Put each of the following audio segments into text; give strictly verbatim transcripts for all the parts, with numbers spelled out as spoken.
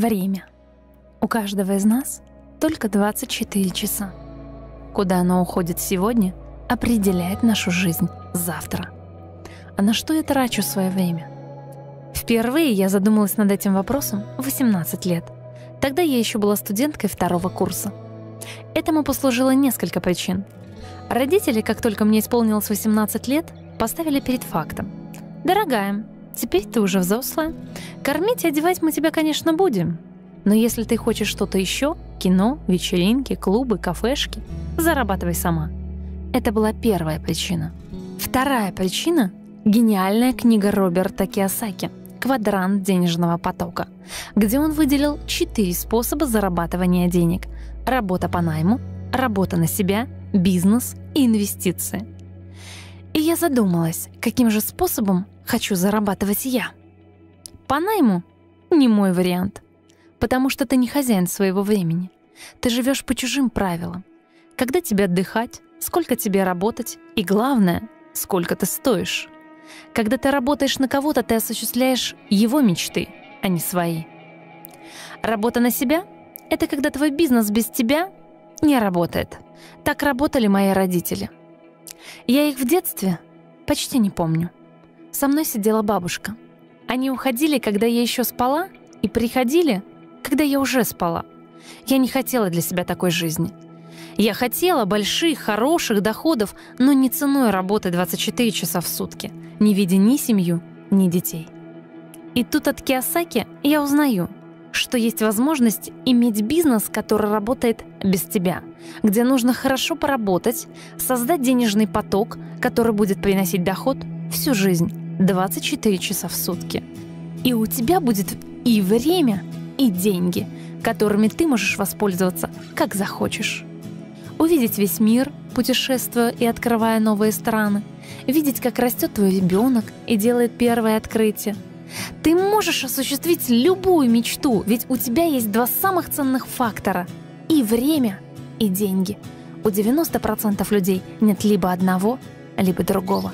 Время. У каждого из нас только двадцать четыре часа. Куда оно уходит сегодня, определяет нашу жизнь завтра. А на что я трачу свое время? Впервые я задумалась над этим вопросом в восемнадцать лет. Тогда я еще была студенткой второго курса. Этому послужило несколько причин. Родители, как только мне исполнилось восемнадцать лет, поставили перед фактом. «Дорогая, теперь ты уже взрослая. Кормить и одевать мы тебя, конечно, будем. Но если ты хочешь что-то еще, кино, вечеринки, клубы, кафешки, зарабатывай сама». Это была первая причина. Вторая причина — гениальная книга Роберта Киосаки «Квадрант денежного потока», где он выделил четыре способа зарабатывания денег: работа по найму, работа на себя, бизнес и инвестиции. И я задумалась, каким же способом хочу зарабатывать я. По найму — не мой вариант, потому что ты не хозяин своего времени. Ты живешь по чужим правилам. Когда тебе отдыхать, сколько тебе работать и, главное, сколько ты стоишь. Когда ты работаешь на кого-то, ты осуществляешь его мечты, а не свои. Работа на себя — это когда твой бизнес без тебя не работает. Так работали мои родители. Я их в детстве почти не помню. Со мной сидела бабушка. Они уходили, когда я еще спала, и приходили, когда я уже спала. Я не хотела для себя такой жизни. Я хотела больших, хороших доходов, но не ценой работы двадцать четыре часа в сутки, не видя ни семью, ни детей. И тут от Киосаки я узнаю, что есть возможность иметь бизнес, который работает без тебя, где нужно хорошо поработать, создать денежный поток, который будет приносить доход всю жизнь, двадцать четыре часа в сутки. И у тебя будет и время, и деньги, которыми ты можешь воспользоваться, как захочешь. Увидеть весь мир, путешествуя и открывая новые страны, видеть, как растет твой ребенок и делает первое открытие. Ты можешь осуществить любую мечту, ведь у тебя есть два самых ценных фактора – и время, и деньги. У девяноста процентов людей нет либо одного, либо другого.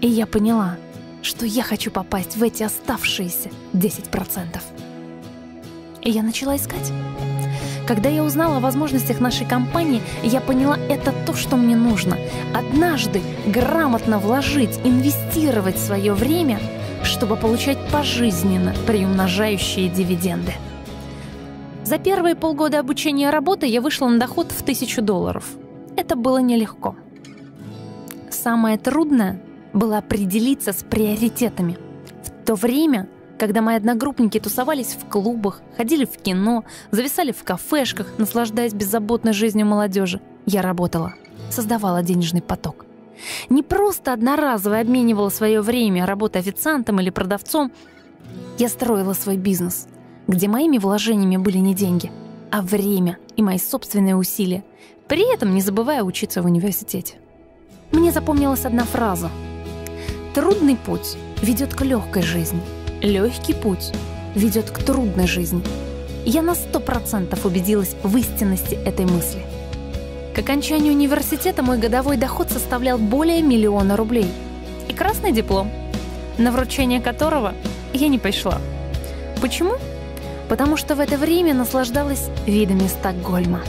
И я поняла, что я хочу попасть в эти оставшиеся десять процентов. И я начала искать. Когда я узнала о возможностях нашей компании, я поняла, это то, что мне нужно. Однажды грамотно вложить, инвестировать свое время – чтобы получать пожизненно приумножающие дивиденды. За первые полгода обучения работы я вышла на доход в тысячу долларов. Это было нелегко. Самое трудное было определиться с приоритетами. В то время, когда мои одногруппники тусовались в клубах, ходили в кино, зависали в кафешках, наслаждаясь беззаботной жизнью молодежи, я работала, создавала денежный поток. Не просто одноразово обменивала свое время, работая официантом или продавцом. Я строила свой бизнес, где моими вложениями были не деньги, а время и мои собственные усилия, при этом не забывая учиться в университете. Мне запомнилась одна фраза. «Трудный путь ведет к легкой жизни. Легкий путь ведет к трудной жизни». Я на сто процентов убедилась в истинности этой мысли. К окончанию университета мой годовой доход составлял более миллиона рублей и красный диплом, на вручение которого я не пришла. Почему? Потому что в это время наслаждалась видами Стокгольма.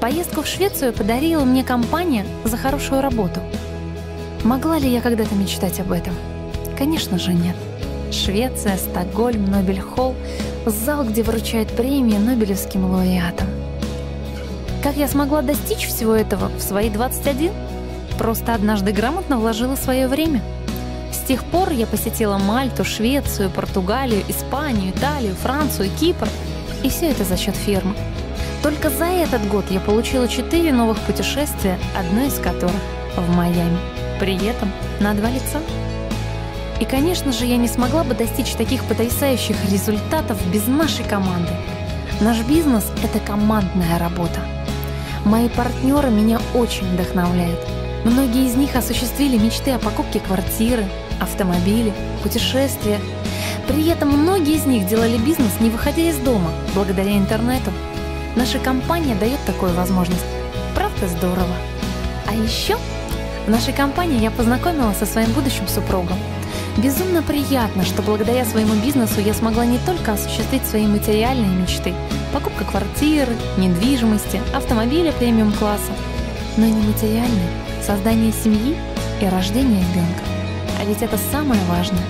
Поездку в Швецию подарила мне компания за хорошую работу. Могла ли я когда-то мечтать об этом? Конечно же нет. Швеция, Стокгольм, Нобельхолл, зал, где вручают премии нобелевским лауреатам. Как я смогла достичь всего этого в свои двадцать один? Просто однажды грамотно вложила свое время. С тех пор я посетила Мальту, Швецию, Португалию, Испанию, Италию, Францию, Кипр. И все это за счет фирмы. Только за этот год я получила четыре новых путешествия, одно из которых в Майами. При этом на два лица. И, конечно же, я не смогла бы достичь таких потрясающих результатов без нашей команды. Наш бизнес – это командная работа. Мои партнеры меня очень вдохновляют. Многие из них осуществили мечты о покупке квартиры, автомобиля, путешествиях. При этом многие из них делали бизнес, не выходя из дома, благодаря интернету. Наша компания дает такую возможность. Правда, здорово. А еще в нашей компании я познакомилась со своим будущим супругом. Безумно приятно, что благодаря своему бизнесу я смогла не только осуществить свои материальные мечты – покупка квартиры, недвижимости, автомобиля премиум-класса, но и нематериальные – создание семьи и рождение ребенка. А ведь это самое важное.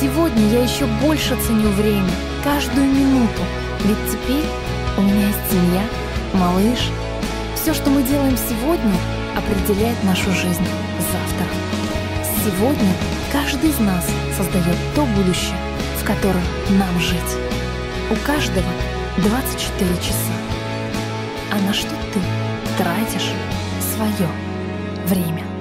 Сегодня я еще больше ценю время, каждую минуту, ведь теперь у меня есть семья, малыш. Все, что мы делаем сегодня, определяет нашу жизнь завтра. Сегодня каждый из нас создает то будущее, в котором нам жить. У каждого двадцать четыре часа. А на что ты тратишь свое время?